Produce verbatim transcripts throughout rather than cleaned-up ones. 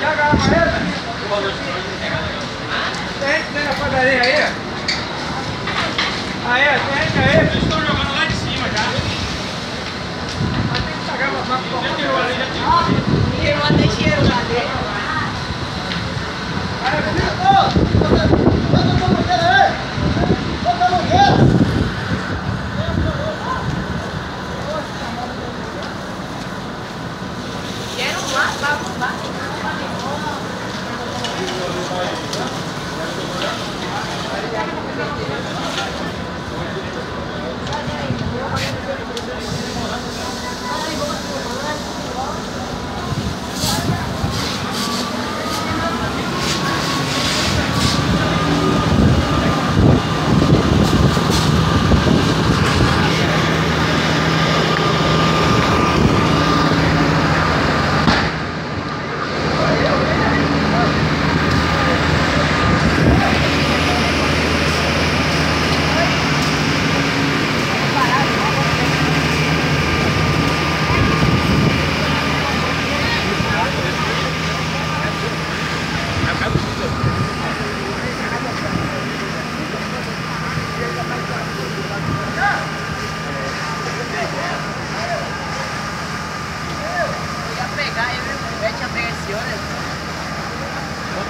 Já agarra amarelo? Tem gente dentro da padaria aí? Aí, tem gente aí? Eles estão jogando lá de cima já. Mas tem que pagar pra falar com o povo. Tirou até dinheiro lá dentro. Aí, filho, bota a mangueira aí! Bota a mangueira!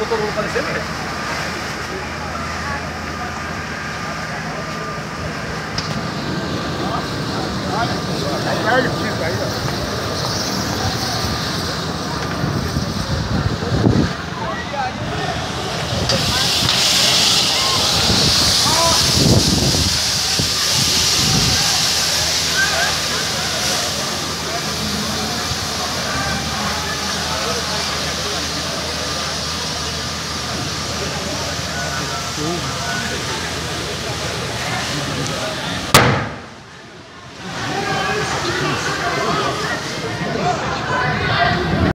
Todo mundo parecendo mesmo.